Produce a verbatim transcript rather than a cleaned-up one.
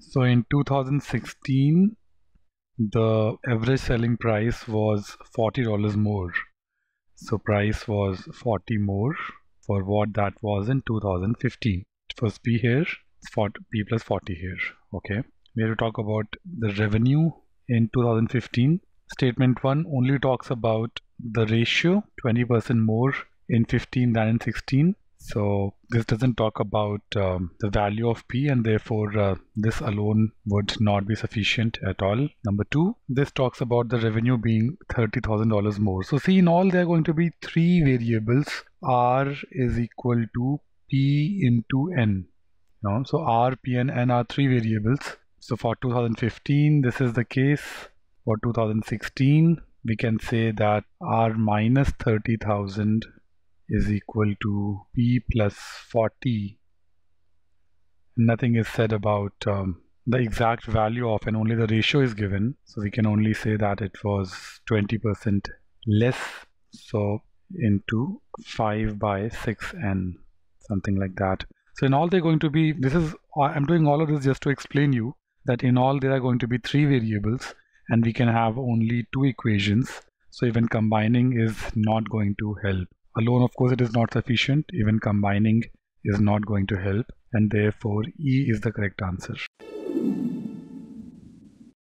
So in two thousand sixteen, the average selling price was forty dollars more. So price was forty more for what that was in two thousand fifteen. First P here, P plus forty here. Okay, we have to talk about the revenue in two thousand fifteen. Statement one only talks about the ratio, twenty percent more in fifteen than in sixteen. So this doesn't talk about um, the value of P, and therefore uh, this alone would not be sufficient at all. Number two, this talks about the revenue being thirty thousand dollars more. So see, in all there are going to be three variables. R is equal to P into N. No? So R, P and N are three variables. So for two thousand fifteen, this is the case. For two thousand sixteen, we can say that R minus thirty thousand is equal to P plus forty. Nothing is said about um, the exact value of, and only the ratio is given. So we can only say that it was twenty percent less. So into five by six N, something like that. So in all they're going to be, this is, I'm doing all of this just to explain you that in all there are going to be three variables and we can have only two equations. So even combining is not going to help. Alone, of course, it is not sufficient. Even combining is not going to help, and therefore E is the correct answer.